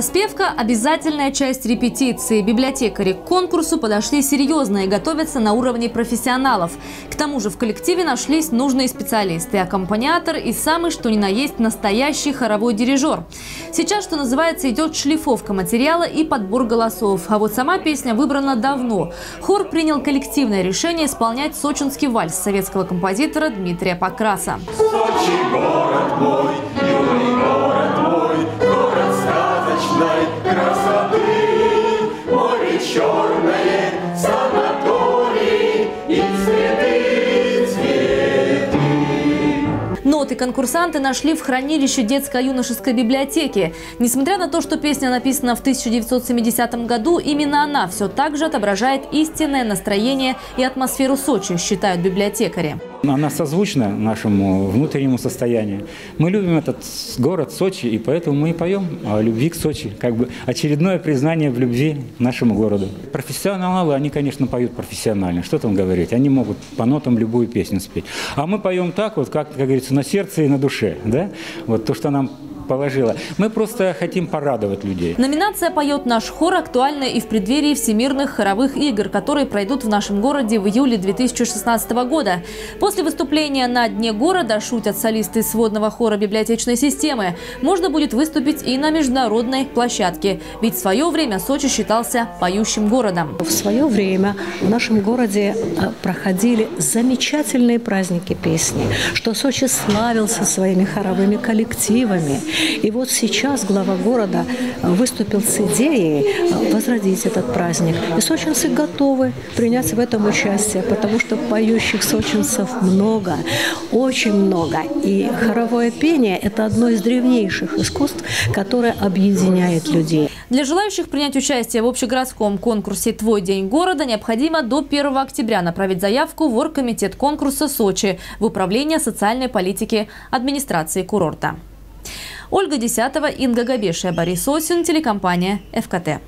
Распевка – обязательная часть репетиции. Библиотекари к конкурсу подошли серьезно и готовятся на уровне профессионалов. К тому же в коллективе нашлись нужные специалисты – аккомпаниатор и самый что ни на есть настоящий хоровой дирижер. Сейчас, что называется, идет шлифовка материала и подбор голосов. А вот сама песня выбрана давно. Хор принял коллективное решение исполнять сочинский вальс советского композитора Дмитрия Покраса. Сочи, город мой, юный город мой, город сказочной красоты, море черное, санаторий и цветы, цветы. Ноты конкурсанты нашли в хранилище детско-юношеской библиотеки. Несмотря на то, что песня написана в 1970 году, именно она все так же отображает истинное настроение и атмосферу Сочи, считают библиотекари. Она созвучна нашему внутреннему состоянию. Мы любим этот город Сочи, и поэтому мы и поем о любви к Сочи. Как бы очередное признание в любви к нашему городу. Профессионалы, они, конечно, поют профессионально. Что там говорить? Они могут по нотам любую песню спеть. А мы поем так, вот, как говорится, на сердце и на душе. Да? Вот то, что нам положила. Мы просто хотим порадовать людей. Номинация «Поет наш хор» актуальна и в преддверии всемирных хоровых игр, которые пройдут в нашем городе в июле 2016 года. После выступления на Дне города, шутят солисты сводного хора библиотечной системы, можно будет выступить и на международной площадке. Ведь в свое время Сочи считался поющим городом. В свое время в нашем городе проходили замечательные праздники песни, что Сочи славился своими хоровыми коллективами. И вот сейчас глава города выступил с идеей возродить этот праздник. И сочинцы готовы принять в этом участие, потому что поющих сочинцев много, очень много. И хоровое пение – это одно из древнейших искусств, которое объединяет людей. Для желающих принять участие в общегородском конкурсе «Твой день города» необходимо до 1 октября направить заявку в оргкомитет конкурса Сочи в Управление социальной политики администрации курорта. Ольга Десятова, Инга Габешия, Борис Осин, телекомпания ФКТ.